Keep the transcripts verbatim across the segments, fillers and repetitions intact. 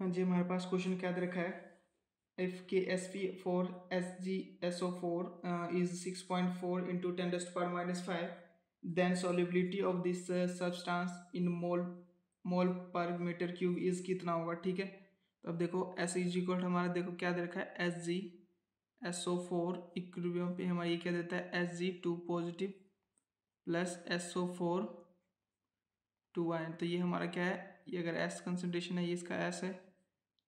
हाँ जी, हमारे पास क्वेश्चन क्या दे रखा है, if K S P for S G S O four is six point four into ten raised power minus five then solubility of this substance in mole mole per metre cube is कितना होगा। ठीक है, तो अब देखो S is equal हमारा, देखो क्या दे रखा है S G S O four equilibrium पे हमारा ये क्या देता है S G two positive plus S O four two ion. तो ये हमारा क्या है, ये अगर एस कंसनट्रेशन है, ये इसका एस है।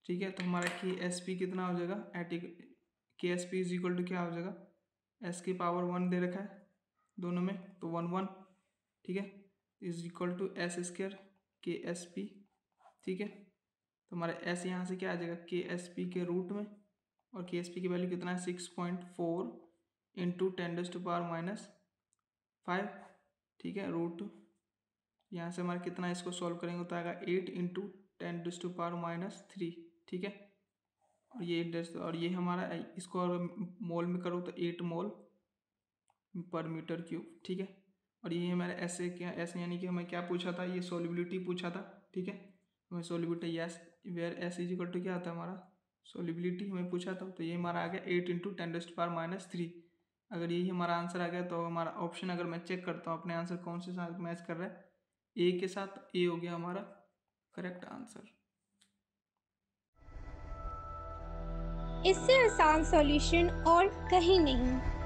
ठीक है, तो हमारा के एस पी कितना हो जाएगा at K S P is equal to क्या हो जाएगा, एस की पावर वन दे रखा है दोनों में, तो वन वन ठीक है is equal to S square K S P. ठीक है, तो हमारा एस यहाँ से क्या आ जाएगा के एस पी के रूट में, और के एस पी की वैल्यू कितना है six point four into ten डेज टू पावर माइनस फाइव। ठीक है, रूट यहाँ से हमारा कितना है, इसको सॉल्व करेंगे तो आएगा एट इंटू टेन डेज टू पावर माइनस थ्री। ठीक है, और ये एट और ये हमारा, इसको और मोल में करो तो एट मोल पर मीटर क्यूब। ठीक है, और ये हमारे ऐसे क्या, ऐसे यानी कि हमें क्या पूछा था, ये सोलिबिलिटी पूछा था। ठीक है, हमें solubility yes where S is equal to क्या आता है हमारा सोलिबिलिटी हमें पूछा था, तो ये हमारा आ गया एट इंटू टेन डेज टू पावर माइनस थ्री। अगर यही हमारा आंसर आ गया तो हमारा ऑप्शन, अगर मैं चेक करता हूँ अपने आंसर कौन से साथ मैच कर रहा है, ए के साथ, ए हो गया हमारा करेक्ट आंसर। इससे आसान सॉल्यूशन और कहीं नहीं।